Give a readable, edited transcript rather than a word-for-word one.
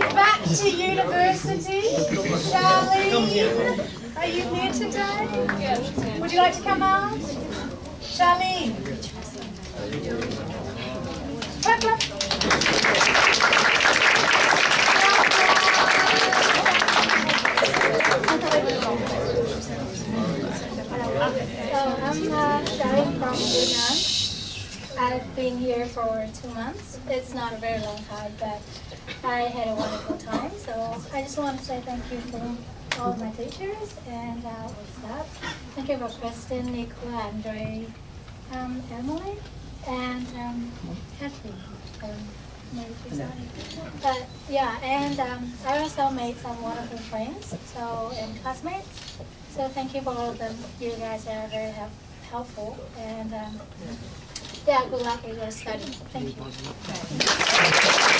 back to university. Charlene, are you here today? Would you like to come out? Charlene. Clap, clap. So I'm Charlene from Vietnam. I've been here for 2 months. It's not a very long time, but I had a wonderful time. So I just want to say thank you to all my teachers and all the staff. Thank you for Kristen, Nicola, Andre, Emily, and Kathy. But yeah, and I also made some wonderful friends, so and classmates. So thank you for all of them. You guys are very helpful and. Yeah, good luck with your study. Thank you.